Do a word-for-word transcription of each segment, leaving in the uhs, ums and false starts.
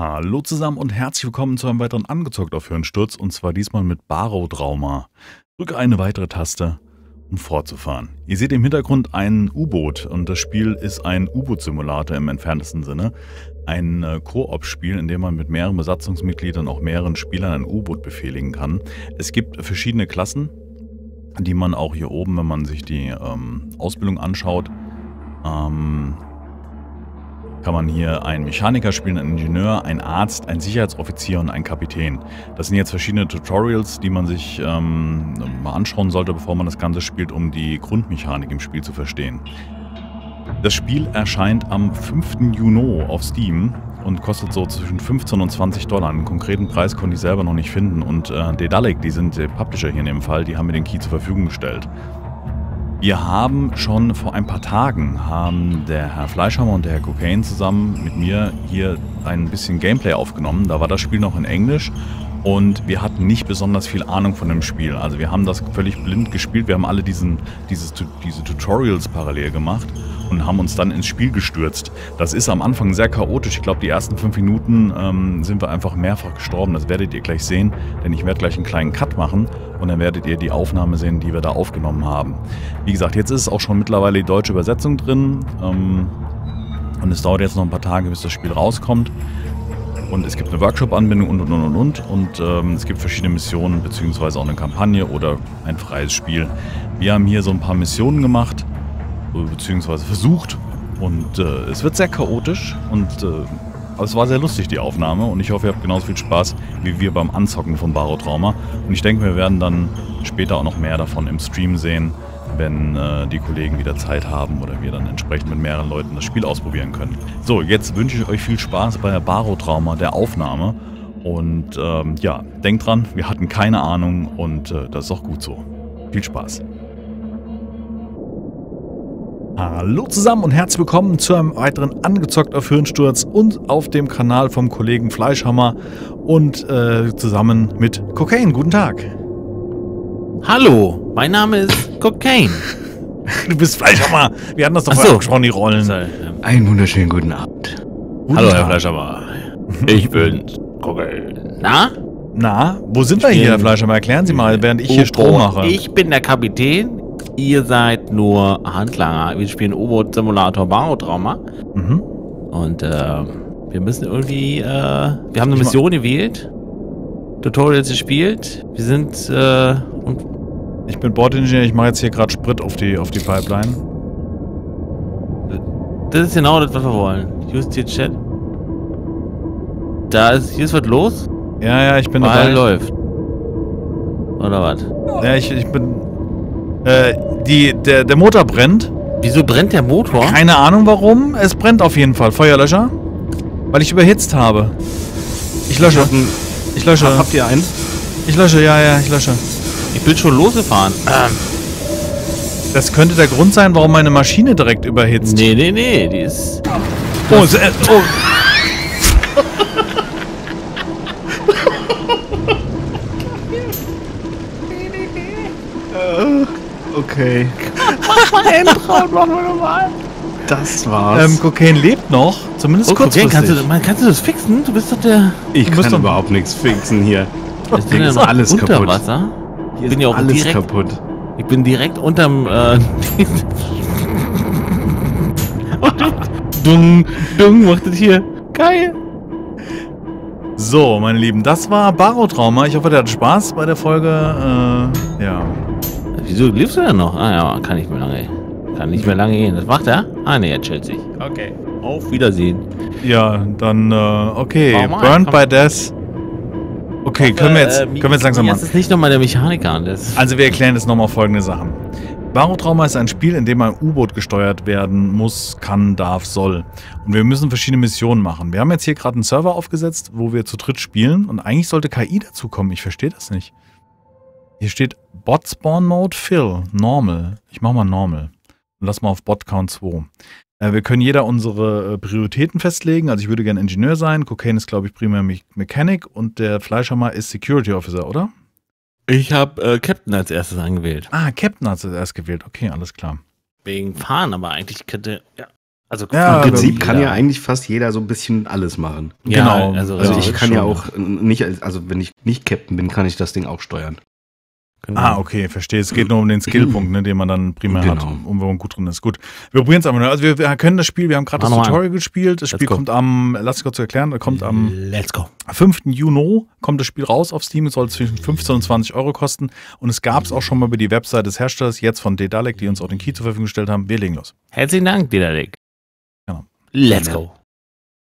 Hallo zusammen und herzlich willkommen zu einem weiteren Angezockt auf Hirnsturz, und zwar diesmal mit Barotrauma. Drücke eine weitere Taste, um fortzufahren. Ihr seht im Hintergrund ein U-Boot, und das Spiel ist ein U-Boot-Simulator im entferntesten Sinne. Ein äh, Koop-Spiel, in dem man mit mehreren Besatzungsmitgliedern, auch mehreren Spielern ein U-Boot befehligen kann. Es gibt verschiedene Klassen, die man auch hier oben, wenn man sich die ähm, Ausbildung anschaut, ähm, kann man hier einen Mechaniker spielen, einen Ingenieur, einen Arzt, einen Sicherheitsoffizier und einen Kapitän. Das sind jetzt verschiedene Tutorials, die man sich ähm, mal anschauen sollte, bevor man das Ganze spielt, um die Grundmechanik im Spiel zu verstehen. Das Spiel erscheint am fünften Juni auf Steam und kostet so zwischen fünfzehn und zwanzig Dollar. Einen konkreten Preis konnte ich selber noch nicht finden, und äh, Daedalic, die sind der Publisher hier in dem Fall, die haben mir den Key zur Verfügung gestellt. Wir haben schon vor ein paar Tagen, haben der Herr Fleischhammer und der Herr Cocaine zusammen mit mir hier ein bisschen Gameplay aufgenommen. Da war das Spiel noch in Englisch und wir hatten nicht besonders viel Ahnung von dem Spiel. Also wir haben das völlig blind gespielt. Wir haben alle diesen, dieses, diese Tutorials parallel gemacht und haben uns dann ins Spiel gestürzt. Das ist am Anfang sehr chaotisch. Ich glaube, die ersten fünf Minuten ähm, sind wir einfach mehrfach gestorben. Das werdet ihr gleich sehen, denn ich werde gleich einen kleinen Cut machen. Und dann werdet ihr die Aufnahme sehen, die wir da aufgenommen haben. Wie gesagt, jetzt ist auch schon mittlerweile die deutsche Übersetzung drin. Ähm, und es dauert jetzt noch ein paar Tage, bis das Spiel rauskommt. Und es gibt eine Workshop-Anbindung und, und, und, und. Und ähm, es gibt verschiedene Missionen, beziehungsweise auch eine Kampagne oder ein freies Spiel. Wir haben hier so ein paar Missionen gemacht, beziehungsweise versucht. Und äh, es wird sehr chaotisch. Und äh, aber es war sehr lustig, die Aufnahme, und ich hoffe, ihr habt genauso viel Spaß wie wir beim Anzocken von Barotrauma. Und ich denke, wir werden dann später auch noch mehr davon im Stream sehen, wenn äh, die Kollegen wieder Zeit haben oder wir dann entsprechend mit mehreren Leuten das Spiel ausprobieren können. So, jetzt wünsche ich euch viel Spaß bei der Barotrauma, der Aufnahme. Und ähm, ja, denkt dran, wir hatten keine Ahnung, und äh, das ist auch gut so. Viel Spaß! Hallo zusammen und herzlich willkommen zu einem weiteren Angezockt auf Hirnsturz und auf dem Kanal vom Kollegen Fleischhammer und äh, zusammen mit Cocaine. Guten Tag. Hallo, mein Name ist Cocaine. Du bist Fleischhammer. Wir hatten das doch vorher schon, die Rollen. Einen wunderschönen guten Abend. Guten Hallo, Tag. Herr Fleischhammer. Ich bin Cocaine. Na? Na, wo sind ich wir hier, Herr Fleischhammer? Erklären Sie mal, während ich oh, hier Strom mache. Ich bin der Kapitän. Ihr seid nur Handlanger. Wir spielen U-Boot-Simulator Barotrauma. Mhm. Und äh, wir müssen irgendwie... Äh, wir haben eine Mission gewählt. Tutorials gespielt. Wir sind... Äh, und ich bin Bordingenieur. Ich mache jetzt hier gerade Sprit auf die, auf die Pipeline. Das ist genau das, was wir wollen. Use the Chat. Da ist... Hier ist was los? Ja, ja, ich bin dabei. Weil läuft. Oder was? Ja, ich, ich bin... Äh, die, der, der Motor brennt. Wieso brennt der Motor? Keine Ahnung warum. Es brennt auf jeden Fall. Feuerlöscher. Weil ich überhitzt habe. Ich lösche. Ich lösche. Hab, habt ihr einen? Ich lösche, ja, ja, ich lösche. Ich bin schon losgefahren. Ähm. Das könnte der Grund sein, warum meine Maschine direkt überhitzt. Nee, nee, nee. Die ist... Oh, ist, äh, oh. Okay. Mach mal Endround, mach mal normal. Das war's. Ähm, Cocaine lebt noch. Zumindest oh, kurzfristig. Kannst du, man, kannst du das fixen? Du bist doch der... Ich kann überhaupt nichts fixen hier. Ich bin ja alles unter kaputt. Wasser. Hier bin ist ja auch alles direkt, kaputt. Ich bin direkt unterm... Äh, dung, dung, macht das hier. Geil. So, meine Lieben, das war Barotrauma. Ich hoffe, ihr hattet Spaß bei der Folge. Äh, ja... Wieso lebst du denn noch? Ah ja, kann nicht mehr lange. Kann nicht mehr lange gehen. Das macht er? Ah ne, er chillt sich. Okay. Auf Wiedersehen. Ja, dann, äh, okay. Oh man, Burned by Death. Okay, können wir jetzt, können wir jetzt langsam machen. Das ist nicht nochmal der Mechaniker an. Also wir erklären jetzt nochmal folgende Sachen. Barotrauma ist ein Spiel, in dem ein U-Boot gesteuert werden muss, kann, darf, soll. Und wir müssen verschiedene Missionen machen. Wir haben jetzt hier gerade einen Server aufgesetzt, wo wir zu dritt spielen. Und eigentlich sollte K I dazukommen. Ich verstehe das nicht. Hier steht Bot Spawn Mode, Fill, Normal. Ich mach mal Normal. Und lass mal auf Bot Count zwei. Äh, wir können jeder unsere äh, Prioritäten festlegen. Also ich würde gerne Ingenieur sein. Cocaine ist, glaube ich, primär Me Mechanic. Und der Fleischhammer ist Security Officer, oder? Ich habe äh, Captain als erstes angewählt. Ah, Captain als erstes gewählt. Okay, alles klar. Wegen Fahren, aber eigentlich könnte... Ja. Also ja, im Prinzip kann jeder. ja eigentlich fast jeder so ein bisschen alles machen. Ja, genau. Also, also ich ja, kann ja auch nicht, also wenn ich nicht Captain bin, kann ich das Ding auch steuern. Genau. Ah, okay, verstehe. Es geht nur um den Skillpunkt, ne, den man dann primär genau. hat, um wo man gut drin ist. Gut, wir probieren es einfach nur. Also wir, wir können das Spiel, wir haben gerade das Tutorial an. gespielt. Das Let's Spiel go. kommt am, lass mich kurz erklären, kommt am Let's go. fünften Juni kommt das Spiel raus auf Steam. Es soll zwischen fünfzehn und zwanzig Euro kosten. Und es gab es auch schon mal über die Website des Herstellers, jetzt von Daedalic, die uns auch den Key zur Verfügung gestellt haben. Wir legen los. Herzlichen Dank, Daedalic. Genau. Let's go.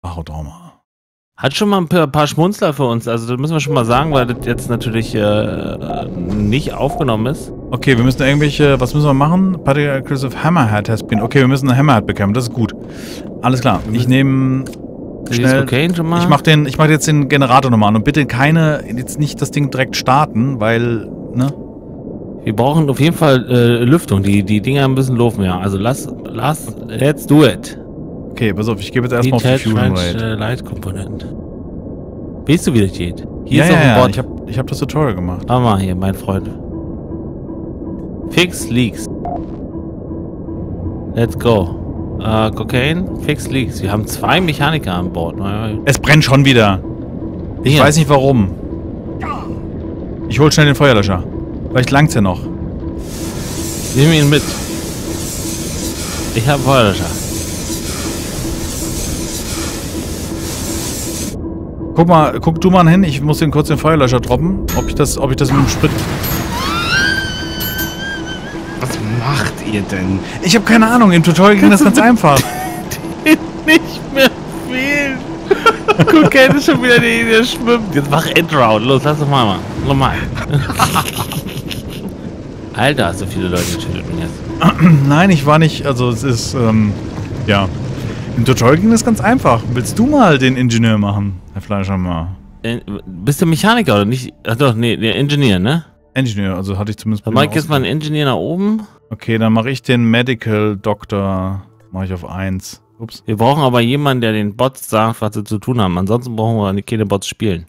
Barotrauma. Hat schon mal ein paar Schmunzler für uns, also das müssen wir schon mal sagen, weil das jetzt natürlich äh, nicht aufgenommen ist. Okay, wir müssen irgendwelche, was müssen wir machen? Party Aggressive Hammerhead has been. Okay, wir müssen einen Hammerhead bekämpfen, das ist gut. Alles klar, ich nehme schnell, Cocaine schon mal. ich mach den, ich mach jetzt den Generator nochmal an und bitte keine, jetzt nicht das Ding direkt starten, weil, ne? Wir brauchen auf jeden Fall äh, Lüftung, die, die Dinger müssen laufen, ja, also lass, lass, let's do it. Okay, pass auf, ich gebe jetzt erstmal auf die Fusion Rate. Light-Komponent. Weißt du, wie das geht? Hier ja, ist ja, ja. Ich hab, ich hab das Tutorial gemacht. Mach mal hier, mein Freund. Fix Leaks. Let's go. Äh, Cocaine, Fix Leaks. Wir haben zwei Mechaniker an Bord. Es brennt schon wieder. Ich hier. weiß nicht warum. Ich hol schnell den Feuerlöscher. Vielleicht langt's ja noch. Nimm ihn mit. Ich hab Feuerlöscher. Guck mal, guck du mal hin, ich muss den kurz den Feuerlöscher droppen, ob ich das, ob ich das mit dem Sprit... Was macht ihr denn? Ich habe keine Ahnung, im Tutorial ging das ganz einfach. Nicht mehr viel. Cocaine ist schon wieder die, der schwimmt. Jetzt mach Endround, los, lass doch mal mal. Nochmal. Alter, hast du viele Leute getötet jetzt. Nein, ich war nicht, also es ist, ähm, ja. Im Tutorial ging das ganz einfach. Willst du mal den Ingenieur machen, Herr Fleischhammer? Äh, bist du Mechaniker oder nicht? Ach doch, nee, der Ingenieur, ne? Ingenieur, also hatte ich zumindest... Dann mach ich jetzt mal einen Ingenieur nach oben. Okay, dann mache ich den Medical Doctor. Mache ich auf eins. Ups. Wir brauchen aber jemanden, der den Bots sagt, was sie zu tun haben. Ansonsten brauchen wir keine Bots spielen.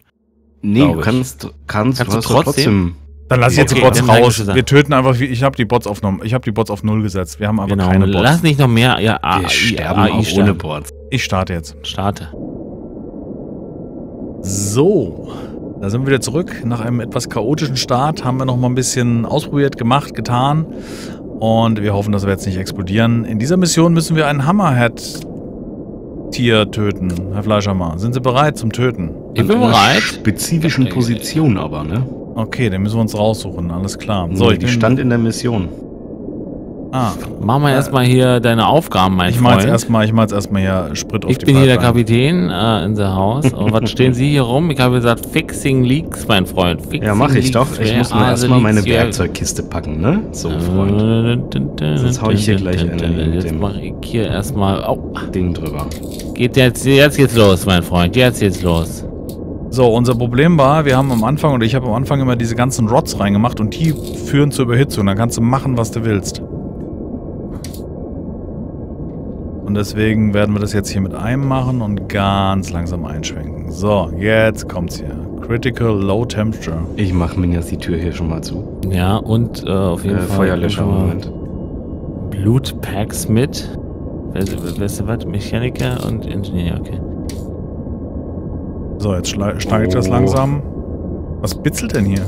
Nee, du kannst, kannst, kannst du trotzdem... trotzdem? Dann lass ich jetzt okay, die Bots raus. Wir töten einfach, ich habe die Bots auf null. Ich habe die Bots auf null gesetzt. Wir haben aber genau. keine Bots. Lass nicht noch mehr. Ja, A, Wir I, sterben A, I, auch ohne Bots. Ich starte jetzt. Starte. So, da sind wir wieder zurück. Nach einem etwas chaotischen Start haben wir noch mal ein bisschen ausprobiert, gemacht, getan. Und wir hoffen, dass wir jetzt nicht explodieren. In dieser Mission müssen wir einen Hammerhead-Tier töten, Herr Fleischhammer. Sind Sie bereit zum Töten? Ich bin bereit. Spezifischen Position aber, ne? Okay, dann müssen wir uns raussuchen, alles klar. So, ich stand in der Mission. Ah. Mach mal erstmal hier deine Aufgaben, mein Freund. Ich mach erstmal, ich mach jetzt erstmal hier Sprit auf die Pipeline. Ich bin hier der Kapitän äh, in der Haus. Und was stehen Sie hier rum? Ich habe gesagt, Fixing Leaks, mein Freund. Fixing ja, mache ich doch. Ich muss nur erstmal meine Werkzeugkiste packen, ne? So, Freund. Sonst hau ich hier gleich einen. Jetzt mache ich hier erstmal Ding drüber. Geht jetzt, jetzt geht's los, mein Freund. Jetzt geht's los. So, unser Problem war, wir haben am Anfang, oder ich habe am Anfang immer diese ganzen Rods reingemacht und die führen zur Überhitzung. Dann kannst du machen, was du willst. Und deswegen werden wir das jetzt hier mit einem machen und ganz langsam einschwenken. So, jetzt kommt's hier. Critical Low Temperature. Ich mache mir jetzt die Tür hier schon mal zu. Ja, und äh, auf jeden äh, Fall... Feuerlöscher, Moment. Blutpacks mit. Weißt du, weißt du was? Mechaniker und Ingenieur, okay. So, jetzt steige ich das langsam. Was bitzelt denn hier?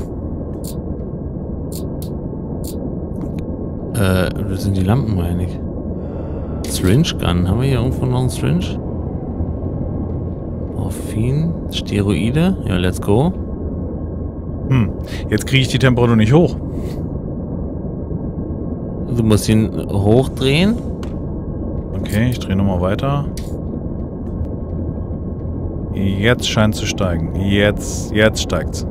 Äh, das sind die Lampen, meine ich. Syringe Gun. Haben wir hier irgendwo noch einen Syringe? Morphin. Steroide. Ja, let's go. Hm, jetzt kriege ich die Temperatur nicht hoch. Du musst ihn hochdrehen. Okay, ich drehe nochmal weiter. Jetzt scheint zu steigen. Jetzt, jetzt steigt's.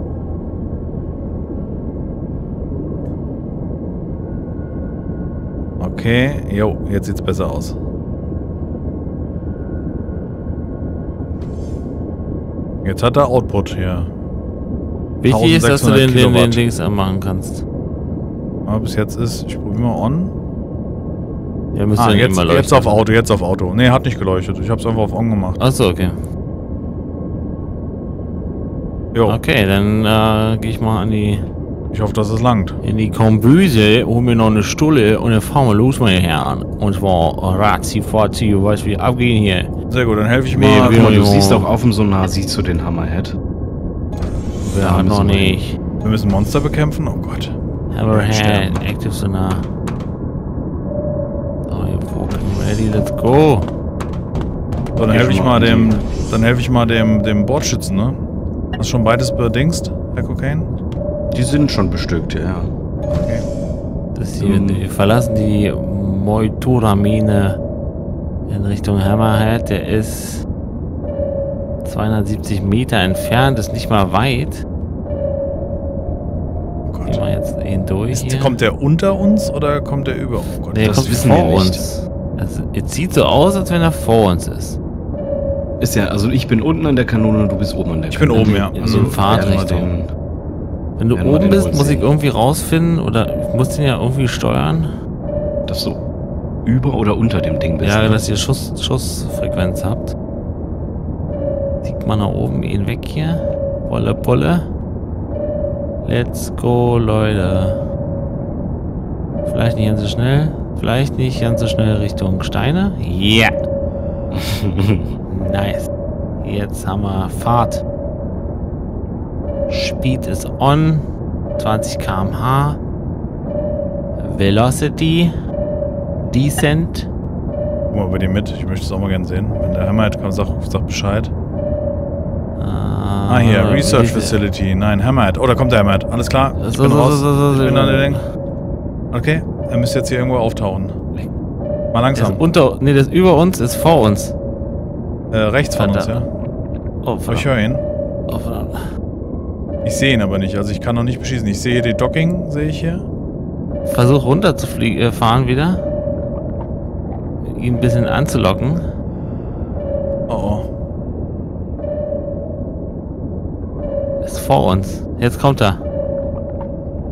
Okay, jo, jetzt sieht's besser aus. Jetzt hat er Output hier. Wichtig ist, dass du den, den, den Dings anmachen kannst. Aber bis jetzt ist, ich probiere mal on. Ja, müsste ah, ja jetzt, jetzt auf Auto, jetzt auf Auto. Ne, hat nicht geleuchtet. Ich hab's einfach auf on gemacht. Achso, okay. Jo. Okay, dann äh, gehe ich mal an die Ich hoffe, dass es langt. In die Kombüse holen wir noch eine Stulle und dann fahren wir los, meine Herren. Und zwar Razi-Fazi, weißt wie abgehen hier. Sehr gut, dann helfe ich mir. Nee, du jo. siehst auch auf dem Sonar, siehst du den Hammerhead? Ja, noch nicht. Wir, wir müssen Monster bekämpfen? Oh Gott. Hammerhead, Active Sonar. Oh, you're fucking ready, let's go. So, dann helfe ich mal dem, dann helfe ich mal dem, dem Bordschützen, ne? Hast schon beides bedingst, Herr Cocaine? Die sind schon bestückt, ja. Okay. Das hier, um, wir verlassen die Moitura-Mine in Richtung Hammerhead. Der ist zweihundertsiebzig Meter entfernt, ist nicht mal weit. Oh Gott. Gehen wir jetzt hindurch. Ist, hier. Kommt der unter uns oder kommt der über uns? Oh Gott, der das kommt wissen vor wir nicht. uns. Also, es sieht so aus, als wenn er vor uns ist. Ist ja, also ich bin unten an der Kanone und du bist oben an der Kanone. Ich bin oben, ja. Also in Fahrtrichtung. Wenn du oben bist, muss ich irgendwie rausfinden oder ich muss den ja irgendwie steuern. Dass du über oder unter dem Ding bist. Ja, dass ihr Schuss, Schussfrequenz habt. Sieht man nach oben ihn weg hier. Wolle, Polle. Let's go, Leute. Vielleicht nicht ganz so schnell. Vielleicht nicht ganz so schnell Richtung Steine. Yeah! Nice. Jetzt haben wir Fahrt. Speed ist on. zwanzig Kilometer pro Stunde. Velocity. Decent. Guck mal bei dir mit. Ich möchte es auch mal gerne sehen. Wenn der Hammerhead kommt, sag, sag Bescheid. Uh, ah, hier. Research Facility. Nein, Hammerhead. Oh, da kommt der Hammerhead. Alles klar. Ich bin raus. Ich bin an der Ding. Okay. Er müsste jetzt hier irgendwo auftauchen. Mal langsam. Der ist unter, nee, der ist über uns, ist vor uns. Äh, rechts von uns, ja. Oh, verdammt. Ich höre ihn. Oh, verdammt. Ich sehe ihn aber nicht, also ich kann noch nicht beschießen. Ich sehe die Docking, sehe ich hier. Versuch runter zu fliegen, äh, fahren wieder. Ihn ein bisschen anzulocken. Oh, oh. Ist vor uns. Jetzt kommt er.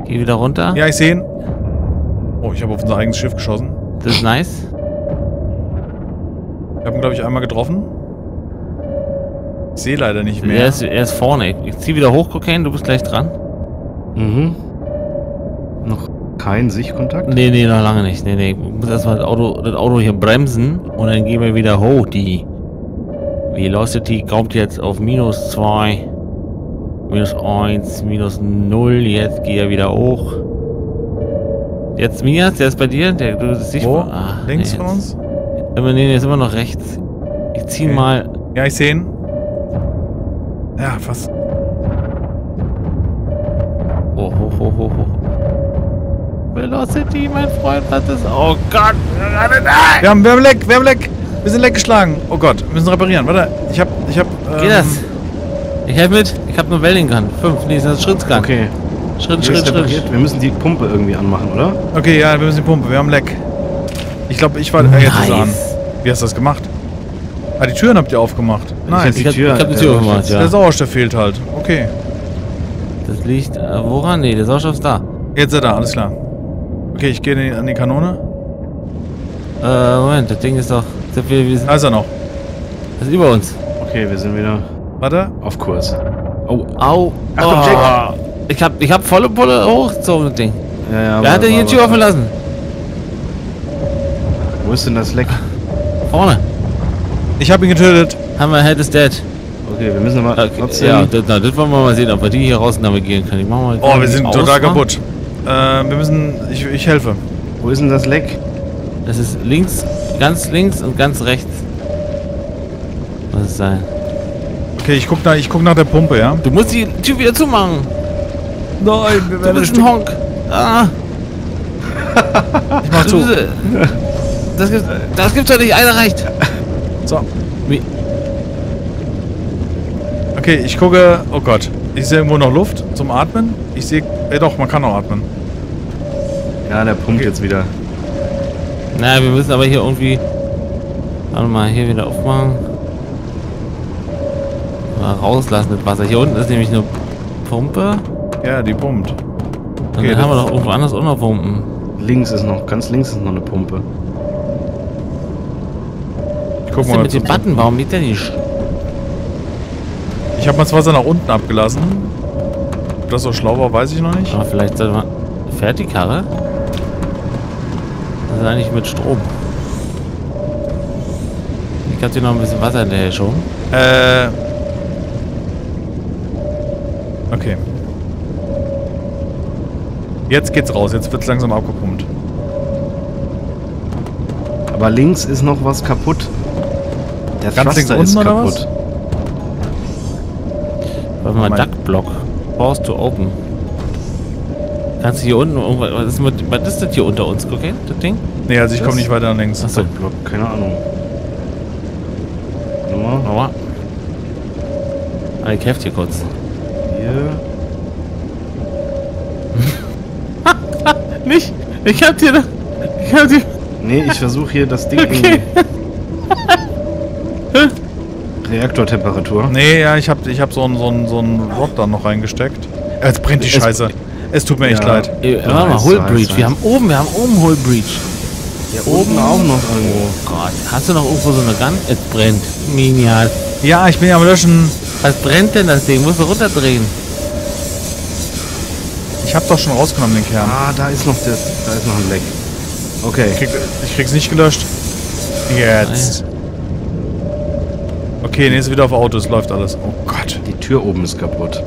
Geh wieder runter. Ja, ich sehe ihn. Oh, ich habe auf unser eigenes Schiff geschossen. Das ist nice. Ich habe ihn, glaube ich, einmal getroffen. Ich sehe leider nicht mehr. Er ist, er ist vorne. Ich zieh wieder hoch, Cocaine, du bist gleich dran. Mhm. Noch kein Sichtkontakt? Nee, nee, noch lange nicht. Nee, nee. Ich muss erstmal das Auto, das Auto hier bremsen und dann gehen wir wieder hoch. Die Velocity kommt jetzt auf minus zwei, minus eins, minus null. Jetzt geht er wieder hoch. Jetzt Mias, der ist bei dir. Der, du bist nicht. Wo? Ah, links nee, von uns? Immer, nee, der ist immer noch rechts. Ich zieh okay. mal. Ja, ich sehe ihn. Ja, fast. Oh, ho, ho, ho, ho. Velocity, mein Freund, was ist. Oh Gott! Wir haben, wir haben Leck, wir haben Leck! Wir sind Leck geschlagen! Oh Gott, wir müssen reparieren, warte. Ich hab, ich hab. Ähm Geht das? Ich helf mit, ich hab nur Wellingun. Fünf, nee, das ist ein Schrittgang. Okay. Schritt, Schritt, Schritt. Wir müssen die Pumpe irgendwie anmachen, oder? Okay, ja, wir müssen die Pumpe, wir haben Leck. Ich glaube, ich war. Äh, jetzt nice. ist er an. Wie hast du das gemacht? Ah, die Türen habt ihr aufgemacht. Nein, nice. ich, ich, ich hab die Tür äh, aufgemacht, ja. Der Sauerstoff fehlt halt. Okay. Das liegt. Äh, woran? Nee, der Sauerstoff ist da. Jetzt ist er da, alles klar. Okay, ich gehe an die Kanone. Äh, Moment, das Ding ist doch. Ist wir, wir sind, da ist er noch. Das ist über uns. Okay, wir sind wieder. Warte. Auf Kurs. Oh, au. Ach, komm, Jack. Ich hab, ich hab volle Pulle hochgezogen, das Ding. Ja, ja, Wer hat denn hier die Tür offen lassen? Wo ist denn das Leck? Vorne. Ich hab ihn getötet. Hammerhead is dead. Okay, wir müssen mal. Okay, ja, das, na, das wollen wir mal sehen, ob wir die hier raus navigieren können. Ich mach mal, oh, wir sind aus, total kaputt. Äh, wir müssen. Ich, ich helfe. Wo ist denn das Leck? Das ist links, ganz links und ganz rechts. Was ist sein? Okay, ich guck, nach, ich guck nach der Pumpe, ja? Du musst die Tür wieder zumachen. Nein, wir werden. Du bist ein Honk. Ah. Ich mach zu. Das gibt's, das gibt's doch nicht, einer reicht. So. Wie? Okay, ich gucke. Oh Gott. Ich sehe irgendwo noch Luft zum Atmen. Ich sehe. Ey, doch, man kann auch atmen. Ja, der pumpt okay. jetzt wieder. Naja, wir müssen aber hier irgendwie. Warte mal, hier wieder aufmachen. Mal rauslassen mit Wasser. Hier unten ist nämlich eine Pumpe. Ja, die pumpt. Okay, dann haben wir doch irgendwo anders auch noch Pumpen. Links ist noch, ganz links ist noch eine Pumpe. Ich guck mal, was ist denn mit dem Button? Warum liegt der nicht? Ich habe mal das Wasser nach unten abgelassen. das so schlau war, weiß ich noch nicht. Aber vielleicht sollte man... Fährt die Karre? Das ist eigentlich mit Strom. Ich hab dir noch ein bisschen Wasser hinterher geschoben. Äh... Okay. Jetzt geht's raus, jetzt wird's langsam abgepumpt. Aber links ist noch was kaputt. Der Thruster ist kaputt. Warte mal, Duckblock. Force to open. Kannst du hier unten irgendwas... Was ist, was ist das hier unter uns? Okay, das Ding? Nee, also ich komme nicht weiter an links. Achso. Duckblock, keine Ahnung. Nochmal, nochmal. Ah, ich helfe dir kurz. Hier. Nicht! Ich hab dir... Ich hab dir... Nee, ich versuche hier das Ding okay. irgendwie... Reaktortemperatur. Nee, ja, ich hab, ich hab so einen so so ein Rock da noch reingesteckt. Jetzt brennt die Scheiße. Es tut mir echt ja. leid. Warte ja, mal, Hull Breach. Wir haben oben, wir haben oben Hull Breach. Ja, oben auch noch irgendwo. Oh Gott, hast du noch irgendwo so eine Gun? Es brennt. Minial. Ja, ich bin ja am Löschen. Was brennt denn das Ding? Musst du runterdrehen. Ich hab doch schon rausgenommen den Kern. Ah, da ist noch das. Da ist noch ein Leck. Okay. Ich, krieg, ich krieg's nicht gelöscht. Jetzt. Okay, nee, ist wieder auf Autos. Läuft alles. Oh Gott. Die Tür oben ist kaputt.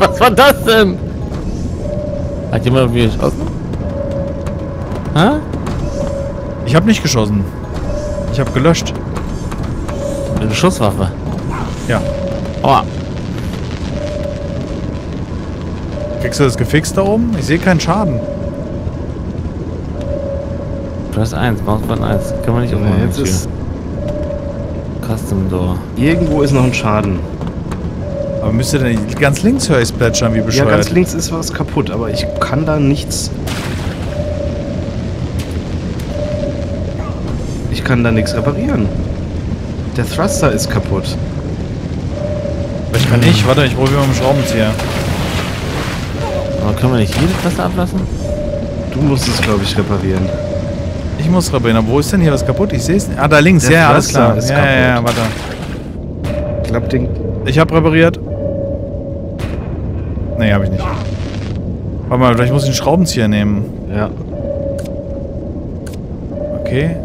Was war das denn? Hat jemand auf mich geschossen? Hä? Ich hab nicht geschossen. Ich hab gelöscht. Mit einer Schusswaffe? Ja. Aua. Kriegst du das gefixt da oben? Ich sehe keinen Schaden. Press eins, Mausband eins. Kann man nicht umgehen. Ja, jetzt ist... Custom Door. Irgendwo ist noch ein Schaden. Aber müsst ihr denn ganz links höre ich plätschern, wie bescheuert. Ja, ganz links ist was kaputt, aber ich kann da nichts... Ich kann da nichts reparieren. Der Thruster ist kaputt. Ich kann nicht. Warte, ich probiere mal mit dem Schraubenzieher. Aber können wir nicht jede Thruster ablassen? Du musst es, glaube ich, reparieren. Ich muss reparieren. Aber wo ist denn hier was kaputt? Ich sehe es nicht. Ah, da links. Der ja, alles klar. Ist ja, kaputt. ja, ja, warte. Klappt Ding. Ich habe repariert. Nee, habe ich nicht. Warte mal, vielleicht muss ich einen Schraubenzieher nehmen. Ja. Okay.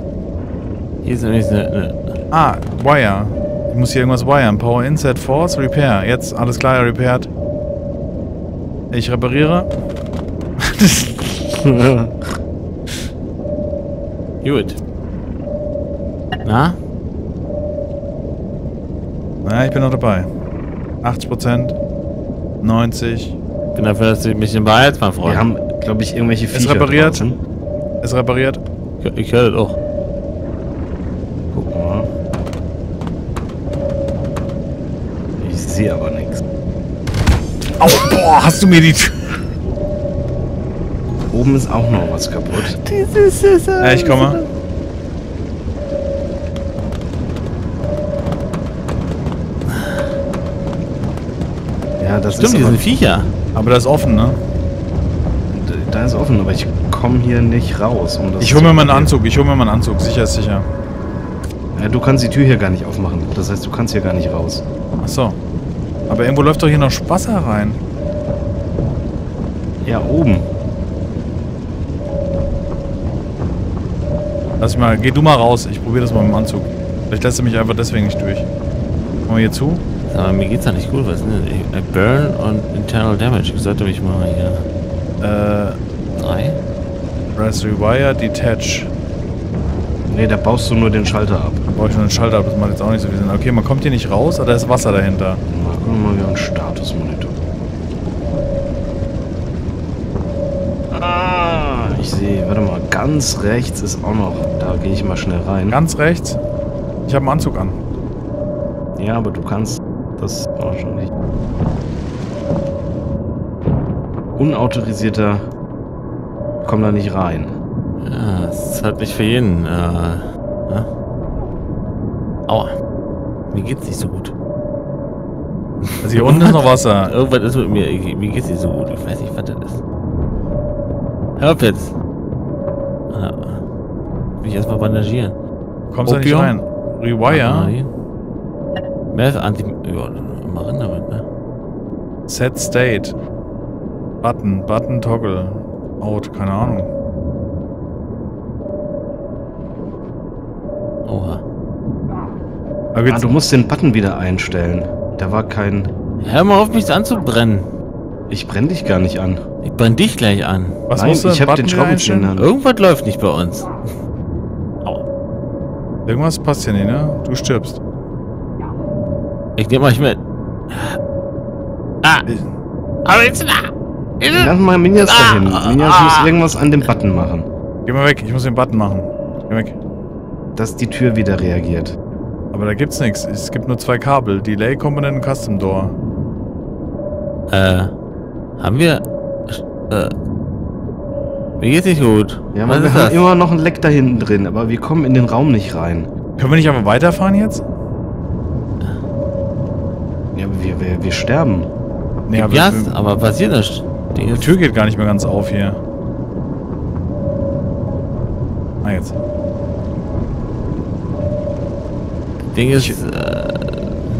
Hier ist nämlich eine, eine... Ah, Wire. Ich muss hier irgendwas wiren. Power Insert Force, Repair. Jetzt, alles klar, repaired. Ich repariere. Gut. Na? Na, ich bin noch dabei. achtzig Prozent. neunzig Prozent. Ich bin dafür, dass du mich in Wahrheit mal freuen. Wir haben, glaube ich, irgendwelche Viecher. Ist repariert. Draußen. Ist repariert. Ich, ich höre das auch. Ich sehe aber nichts. Au, boah, hast du mir die Tür... Oben ist auch noch was kaputt. Dieses ist ja, ich komme. Ja, das Stimmt, ist... Stimmt, die sind Viecher. Aber da ist offen, ne? Da ist offen, aber ich komme hier nicht raus. Um das ich hole mir mal einen Anzug, ich hole mir mal einen Anzug. Sicher ist sicher. Ja, du kannst die Tür hier gar nicht aufmachen. Das heißt, du kannst hier gar nicht raus. Ach so. Aber irgendwo läuft doch hier noch Wasser rein. Ja, oben. Lass mich mal, geh du mal raus. Ich probiere das mal mit dem Anzug. Vielleicht lässt du mich einfach deswegen nicht durch. Machen wir hier zu? Aber mir geht's ja nicht gut. Was ist denn? Burn und Internal Damage. Ich sollte mich mal hier... Äh... Drei? Press Rewire, Detach. Nee, da baust du nur den Schalter ab. Da baue ich nur den Schalter ab, das macht jetzt auch nicht so viel Sinn. Okay, man kommt hier nicht raus, aber da ist Wasser dahinter. Machen wir mal wieder einen Statusmonitor. Ah, ich sehe, warte mal, ganz rechts ist auch noch. Da gehe ich mal schnell rein. Ganz rechts? Ich habe einen Anzug an. Ja, aber du kannst das auch schon nicht. Unautorisierter, komm da nicht rein. Ja, das ist halt nicht für jeden. Äh, ne? Aua. Mir geht's nicht so gut. Also hier unten ist noch Wasser. Irgendwas ist mit mir. Mir geht's nicht so gut. Ich weiß nicht, was das ist. Hör auf jetzt. Ah, will ich erstmal bandagieren. Kommst du nicht rein? Rewire? Meth, Anti... Ja, immer rein damit, ne? Set State. Button, Button, Toggle. Out, keine Ahnung. Oha. Ah, du musst den Button wieder einstellen. Da war kein... Hör mal auf, mich anzubrennen. Ich brenne dich gar nicht an. Ich brenne dich gleich an. Was Nein, musst du ich hab den Schraubenzieher. Irgendwas läuft nicht bei uns. Au. Irgendwas passt hier nicht, ne? Du stirbst. Ich nehme euch mit. Ah! Aber jetzt da! Lass mal Minjas ah. dahin. Minjas ah. muss irgendwas an dem Button machen. Geh mal weg, ich muss den Button machen. Geh weg. Dass die Tür wieder reagiert. Aber da gibt's nichts. Es gibt nur zwei Kabel. Delay Component und Custom Door. Äh. Haben wir. Äh. Mir geht's nicht gut. Ja, wir haben immer noch ein Leck da hinten drin, aber wir kommen in den Raum nicht rein. Können wir nicht aber weiterfahren jetzt? Ja, aber wir, wir, wir sterben. Nee, aber, ja, wir, aber passiert das. Die Tür geht gar nicht mehr ganz auf hier. Ah, jetzt. Ding ist, ich, äh,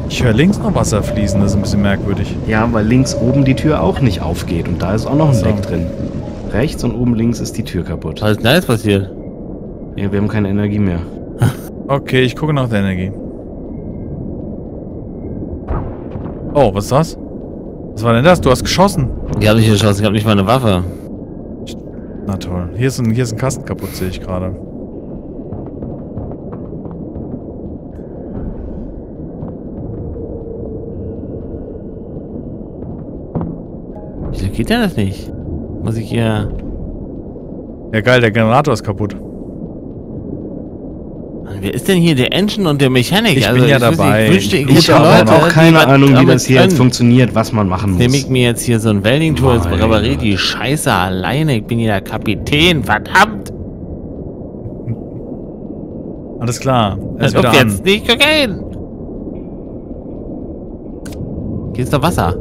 ich höre links noch Wasser fließen, das ist ein bisschen merkwürdig. Ja, weil links oben die Tür auch nicht aufgeht und da ist auch noch ein so. Deck drin. Rechts und oben links ist die Tür kaputt. Was ist da jetzt passiert? Ja, wir haben keine Energie mehr. Okay, ich gucke nach der Energie. Oh, was ist das? Was war denn das? Du hast geschossen. Ich habe nicht geschossen, ich habe nicht mal eine Waffe. Na toll. Hier ist ein, hier ist ein Kasten kaputt, sehe ich gerade. Wieso geht der das nicht? Muss ich hier... Ja geil, der Generator ist kaputt. Wer ist denn hier der Engine und der Mechanik? Ich also, bin ja ich dabei. Nicht, ich ich, ich habe auch keine Ahnung, wie das hier jetzt funktioniert, was man machen muss. Nehme ich mir jetzt hier so ein Welding-Tool, jetzt repariere die Scheiße alleine. Ich bin hier der Kapitän, verdammt! Alles klar. Das guckt jetzt nicht Cocaine! Hier ist doch Wasser.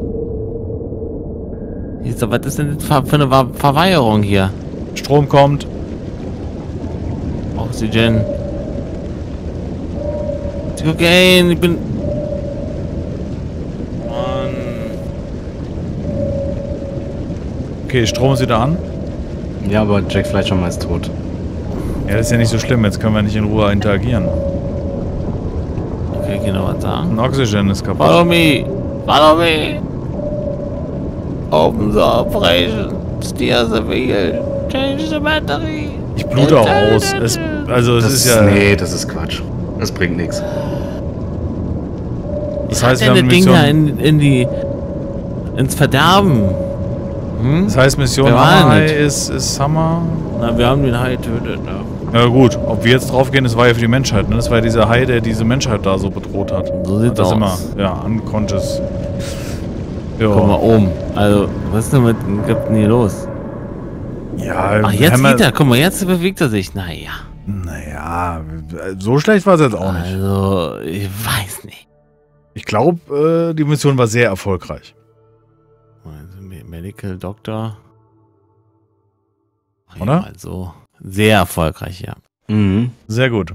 Hier ist doch, was ist denn für eine Verweigerung hier? Strom kommt. Oxygen. Cocaine, ich bin... Mann. Okay, Strom ist wieder an. Ja, aber Jack Fleischhammer ist tot. Ja, das ist ja nicht so schlimm, jetzt können wir nicht in Ruhe interagieren. Okay, genau was sagen. Ein Oxygen ist kaputt. Follow me! Follow me! Open the operation. Steer the wheel. Change the battery. Ich blute auch aus. Es, also es das ist ja... Nee, das ist Quatsch. Das bringt nichts. Das heißt, wir haben Mission... Ding da in, in die... ins Verderben. Hm? Das heißt, Mission Hammerhai ist, ist Hammer... Na, wir haben den Hai getötet, ne? Ja gut, ob wir jetzt draufgehen, das war ja für die Menschheit, ne? Das war ja dieser Hai, der diese Menschheit da so bedroht hat. So sieht's aus. Das immer, ja, unconscious. Jo. Guck mal oben. Also, was ist denn mit dem Captain hier los? Ja... Ach, jetzt Hammer... geht er, guck mal, jetzt bewegt er sich, naja. Naja, so schlecht war es jetzt auch nicht. Also, ich weiß nicht. Ich glaube, äh, die Mission war sehr erfolgreich. Also, Medical Doctor. Ach, oder? Ja, also, sehr erfolgreich, ja. Mhm. Sehr gut.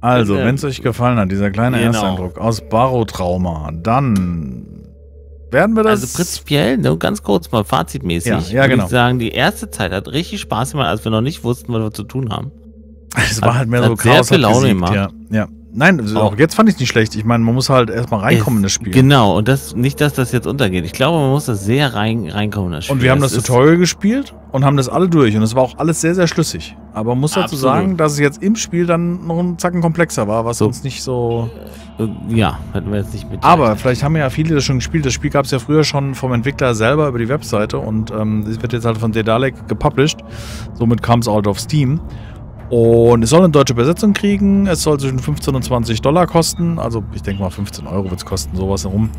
Also, wenn es euch gefallen hat, dieser kleine genau. Ersteindruck aus Barotrauma, dann werden wir das... Also prinzipiell, nur ganz kurz mal fazitmäßig, ja, ja, würde genau. ich sagen, die erste Zeit hat richtig Spaß gemacht, als wir noch nicht wussten, was wir zu tun haben. Es war halt mehr hat, so Chaos, sehr viel Laune gemacht. Ja, ja. Nein, also auch jetzt fand ich es nicht schlecht. Ich meine, man muss halt erstmal reinkommen es, in das Spiel. Genau, und das nicht, dass das jetzt untergeht. Ich glaube, man muss das sehr rein, reinkommen in das Spiel. Und wir haben das, das Tutorial gespielt und haben das alle durch. Und es war auch alles sehr, sehr schlüssig. Aber man muss dazu absolut. sagen, dass es jetzt im Spiel dann noch ein Zacken komplexer war, was so. uns nicht so... Ja, hatten wir jetzt nicht mit. Aber vielleicht haben ja viele das schon gespielt. Das Spiel gab es ja früher schon vom Entwickler selber über die Webseite. Und es ähm, wird jetzt halt von Daedalic gepublished. Somit kam es out of Steam. Und es soll eine deutsche Übersetzung kriegen, es soll zwischen fünfzehn und zwanzig Dollar kosten, also ich denke mal fünfzehn Euro wird es kosten, sowas herum.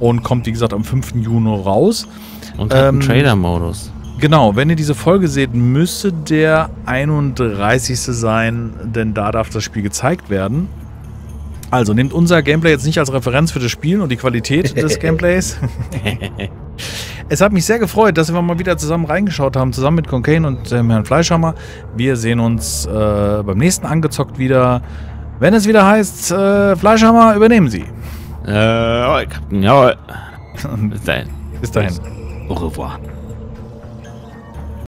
Und kommt, wie gesagt, am fünften Juni raus. Und hat ähm, einen Trader-Modus. Genau, wenn ihr diese Folge seht, müsste der einunddreißigste sein, denn da darf das Spiel gezeigt werden. Also nehmt unser Gameplay jetzt nicht als Referenz für das Spiel und die Qualität des Gameplays. Es hat mich sehr gefreut, dass wir mal wieder zusammen reingeschaut haben, zusammen mit Cocaine und dem Herrn Fleischhammer. Wir sehen uns äh, beim nächsten Angezockt wieder, wenn es wieder heißt, äh, Fleischhammer, übernehmen Sie. Äh, jawohl, Kapitän, jawohl. Bis dahin. Bis dahin. Au revoir.